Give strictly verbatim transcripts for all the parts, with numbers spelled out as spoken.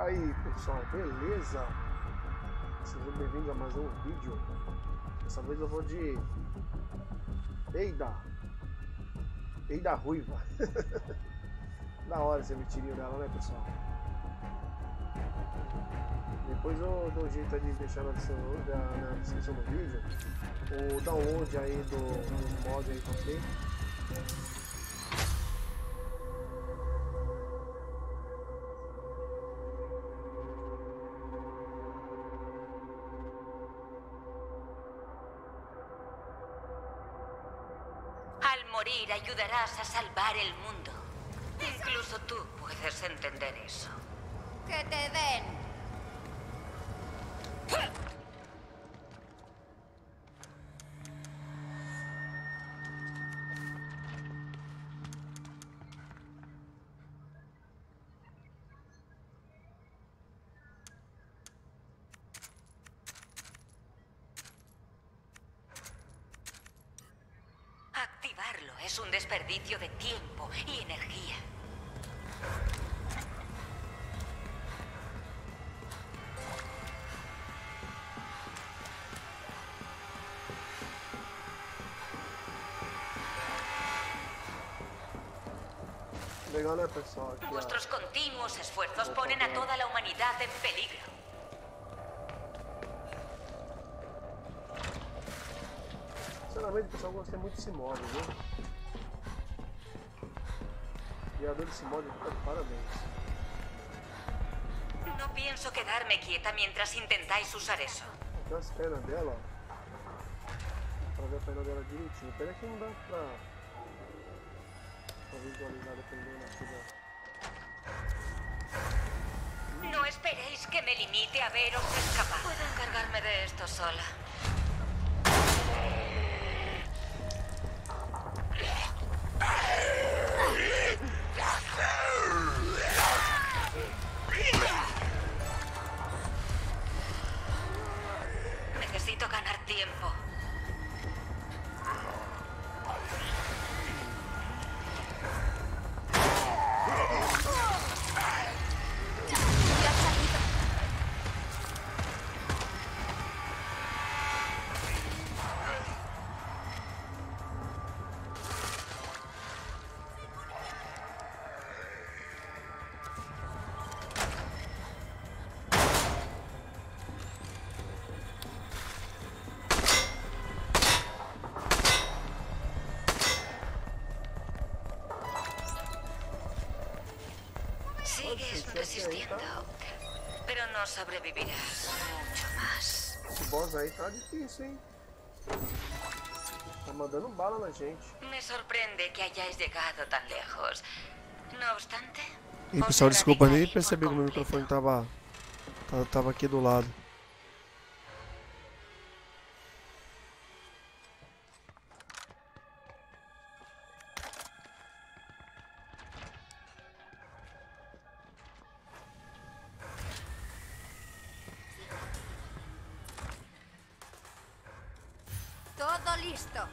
aí pessoal, beleza? Sejam bem-vindos a mais um vídeo. Dessa vez eu vou de Eida Eida Ruiva. Da hora esse mentirinho dela, né pessoal? Depois eu dou um jeito de deixar na descrição do vídeo o download aí do, do mod aí, ok? Morir ayudarás a salvar el mundo. Incluso tú puedes entender eso. ¡Que te den! Es un desperdicio de tiempo y energía. Vuestros continuos esfuerzos ponen a toda la humanidad en peligro. Sinceramente, pessoal, eu gostei muito desse mod, viu? O criador desse mod fica de parabéns. Não penso quedar-me quieta mientras intentáis usar isso. Aqui as pernas dela, ó. Pra ver a perna dela direitinho. Pena que não dá pra, pra visualizar dependendo aqui dela. Não esperéis que me limite a veros escapar. Puedo encargarme de esto sola. Sigues resistiendo, pero no sobrevivirás mucho más. Esse boss aí tá difícil, hein? Tá mandando bala na gente. Me sorprende que hayáis llegado tan lejos. No obstante. E pessoal, desculpa, nem percebi que o meu microfone tava, tava aqui do lado. Todo listo.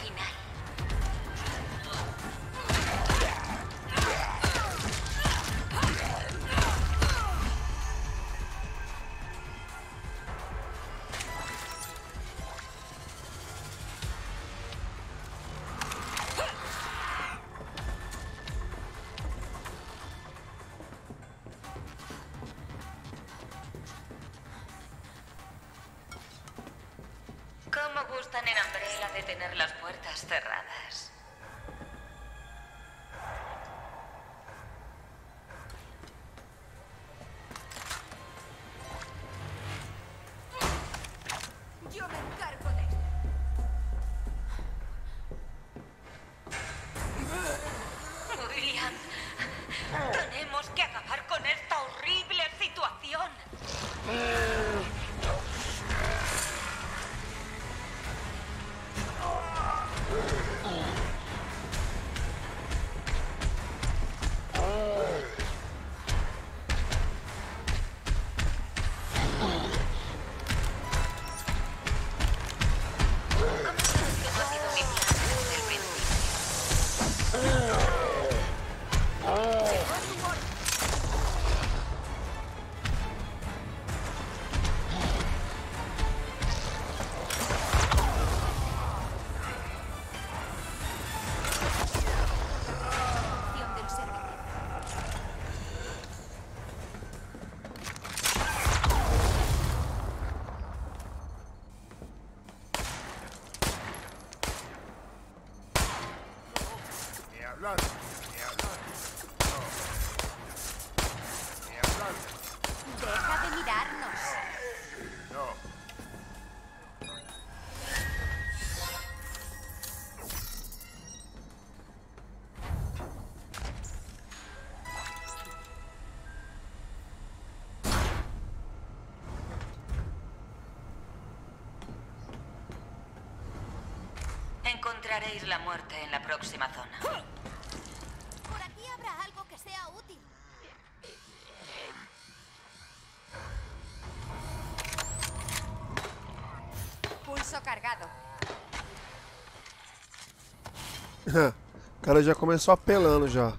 Final. gustan en Umbrella de tener las puertas cerradas. Encontraréis la muerte en la próxima zona. Por aquí habrá algo que sea útil. Pulso cargado. O cara já começou apelando já.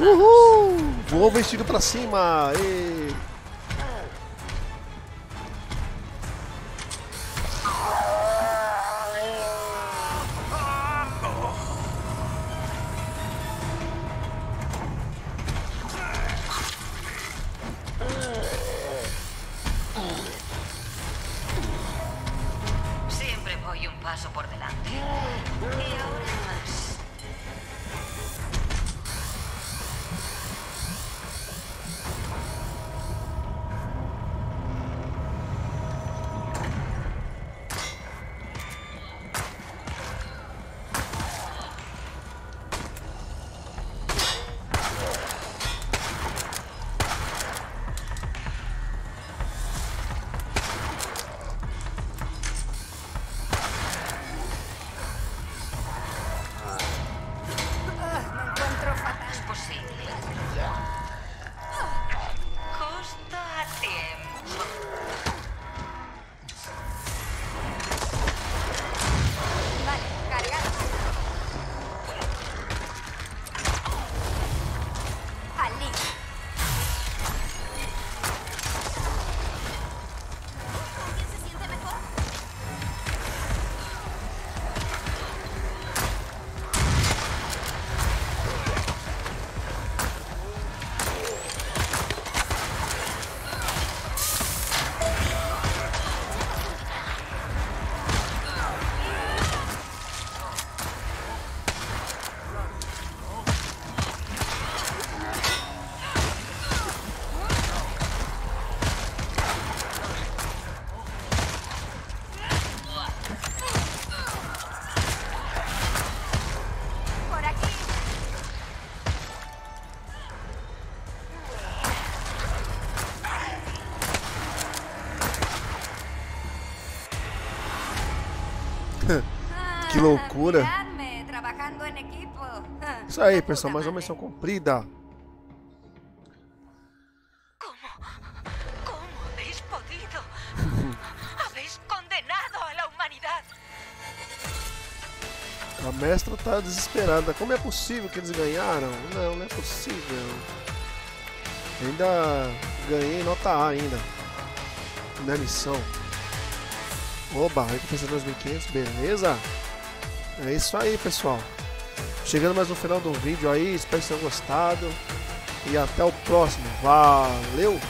Uhul! Vou vestido pra cima! E... Sempre voy un paso por delante. Y ahora más. loucura. Isso aí, pessoal, mais uma missão cumprida. A mestra tá desesperada. Como é possível que eles ganharam? Não, não é possível. Ainda ganhei nota A ainda. Na missão. Oba, recompensa dois mil e quinhentos, beleza? É isso aí, pessoal. Chegando mais no final do vídeo aí. Espero que vocês tenham gostado. E até o próximo. Valeu!